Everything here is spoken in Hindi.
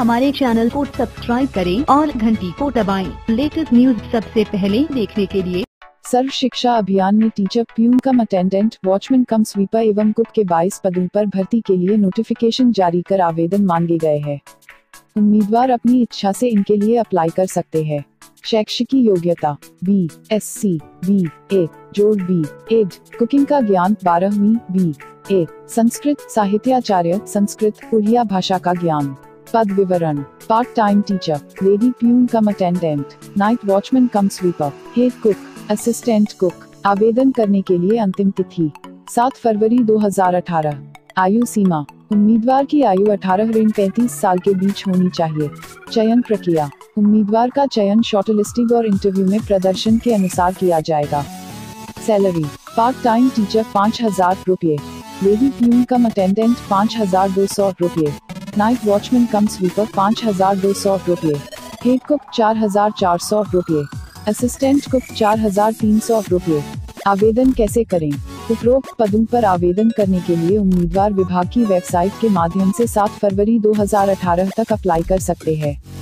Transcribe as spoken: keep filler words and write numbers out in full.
हमारे चैनल को सब्सक्राइब करें और घंटी को दबाएं। लेटेस्ट न्यूज सबसे पहले देखने के लिए। सर्व शिक्षा अभियान में teacher, peon cum attendant, watchman cum sweeper एवं कुक के बाईस पदों पर भर्ती के लिए नोटिफिकेशन जारी कर आवेदन मांगे गए हैं। उम्मीदवार अपनी इच्छा से इनके लिए अप्लाई कर सकते हैं। शैक्षिकी योग्यता B S C B A जोड़ बी एड, कुकिंग का ज्ञान बारहवीं बी ए, संस्कृत साहित्याचार्य, संस्कृत उड़िया भाषा का ज्ञान। पद विवरण: part time teacher, lady peon cum attendant, night watchman cum sweeper, head cook, assistant cook. आवेदन करने के लिए अंतिम तिथि सात फरवरी दो हजार अठारह। आयु सीमा: उम्मीदवार की आयु अठारह ऋण पैंतीस साल के बीच होनी चाहिए। चयन प्रक्रिया: उम्मीदवार का चयन शॉर्टलिस्टिंग और इंटरव्यू में प्रदर्शन के अनुसार किया जाएगा। सैलरी: पार्ट टाइम टीचर पाँच हजार रुपये, लेडी प्यून कम अटेंडेंट पाँच हजार दो सौ रुपये, नाइट वॉचमैन कम स्वीपर पाँच हजार दो सौ रुपये, हेड कुक चार हजार चार सौ रुपये, असिस्टेंट कुक चार हजार तीन सौ रुपये। आवेदन कैसे करें? उपरोक्त पदों पर आवेदन करने के लिए उम्मीदवार विभाग की वेबसाइट के माध्यम से सात फरवरी दो हजार अठारह तक अप्लाई कर सकते हैं।